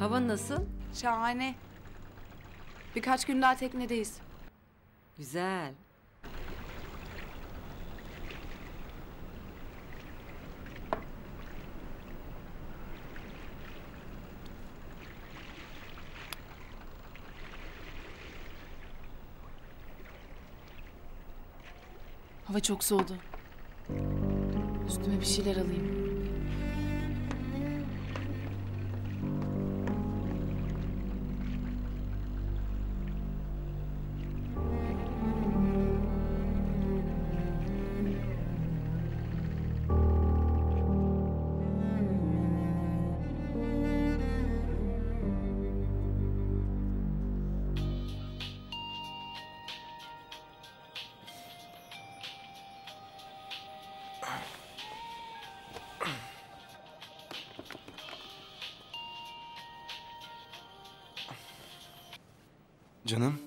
Hava nasıl? Şahane. Birkaç gün daha teknedeyiz. Güzel. Hava çok soğudu. Üstüme bir şeyler alayım. Canım.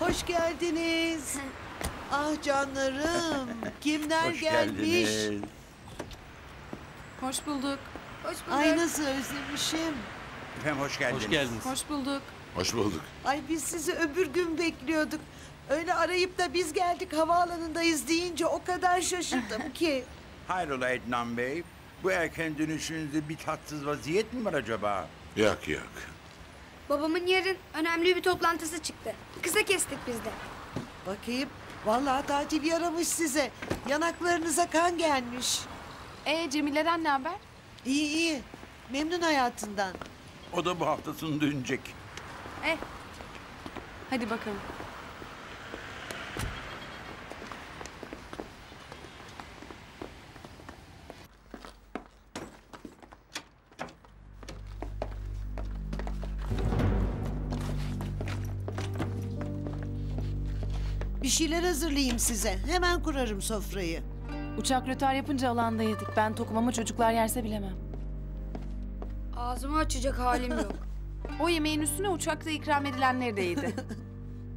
Hoş geldiniz. Ah canlarım. Kimler hoş gelmiş? Geldiniz. Hoş bulduk. Hoş bulduk. Ay nasıl özlemişim. Efendim hoş geldiniz. Hoş geldiniz. Hoş bulduk. Hoş bulduk. Ay biz sizi öbür gün bekliyorduk. Öyle arayıp da biz geldik havaalanındayız deyince o kadar şaşırdım ki. Hayrola Adnan Bey. Bu erken dönüşünüzde bir tatsız vaziyet mi var acaba? Yok yok. Babamın yarın önemli bir toplantısı çıktı. Kısa kestik biz de. Bakayım, vallahi tatil yaramış size. Yanaklarınıza kan gelmiş. Cemile'den ne haber? İyi iyi, memnun hayatından. O da bu hafta sonu dönecek. Hadi bakalım. Bir şeyler hazırlayayım size. Hemen kurarım sofrayı. Uçak rötar yapınca alandaydık. Ben tokum ama çocuklar yerse bilemem. Ağzımı açacak halim yok. O yemeğin üstüne uçakta ikram edilenleri de yedi.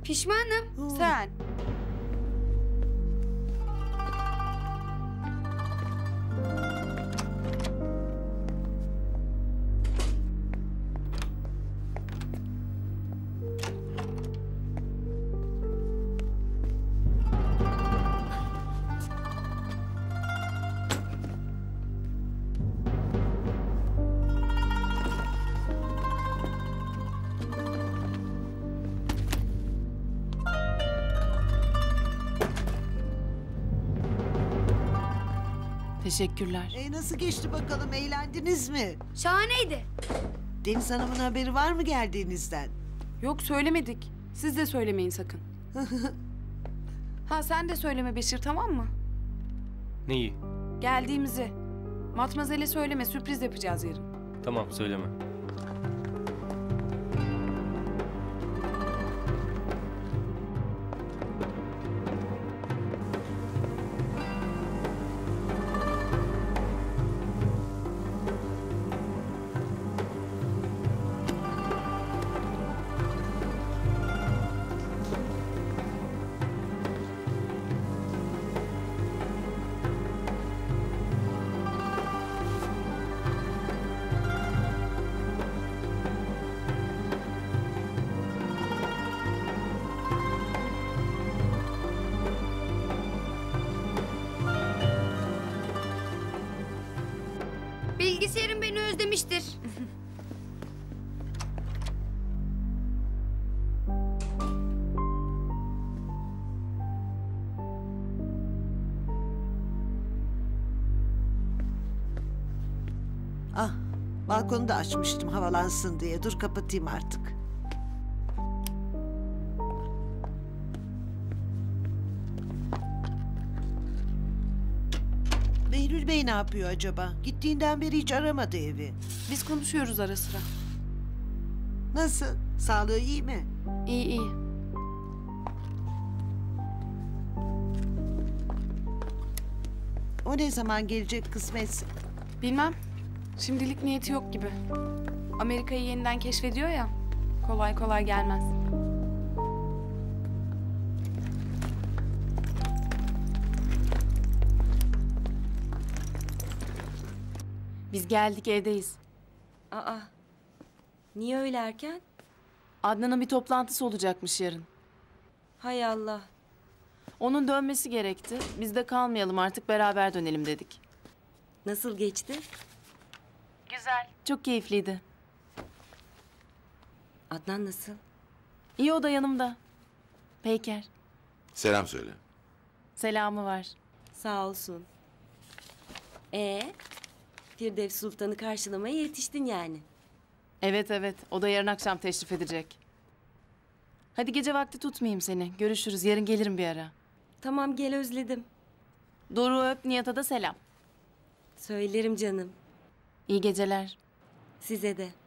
Pişmanım. Sen. Teşekkürler. Nasıl geçti bakalım? Eğlendiniz mi? Şahaneydi. Deniz Hanım'ın haberi var mı geldiğinizden? Yok söylemedik. Siz de söylemeyin sakın. Ha sen de söyleme Beşir tamam mı? Neyi? Geldiğimizi. Matmazel'e söyleme sürpriz yapacağız yarın. Tamam söyleme. Bilgisayarım beni özlemiştir. Ah, balkonu da açmıştım havalansın diye. Dur kapatayım artık. Merül Bey ne yapıyor acaba? Gittiğinden beri hiç aramadı evi. Biz konuşuyoruz ara sıra. Nasıl? Sağlığı iyi mi? İyi iyi. O ne zaman gelecek kısmetse? Bilmem. Şimdilik niyeti yok gibi. Amerika'yı yeniden keşfediyor ya. Kolay kolay gelmez. Biz geldik, evdeyiz. Aa. Niye öyle erken? Adnan'ın bir toplantısı olacakmış yarın. Hay Allah. Onun dönmesi gerekti. Biz de kalmayalım artık, beraber dönelim dedik. Nasıl geçti? Güzel. Çok keyifliydi. Adnan nasıl? İyi, o da yanımda. Peyker. Selam söyle. Selamı var. Sağ olsun. Firdev Sultan'ı karşılamaya yetiştin yani. Evet evet, o da yarın akşam teşrif edecek. Hadi gece vakti tutmayayım seni. Görüşürüz, yarın gelirim bir ara. Tamam, gel, özledim. Doğru, öp. Nihat'a da selam. Söylerim canım. İyi geceler. Size de.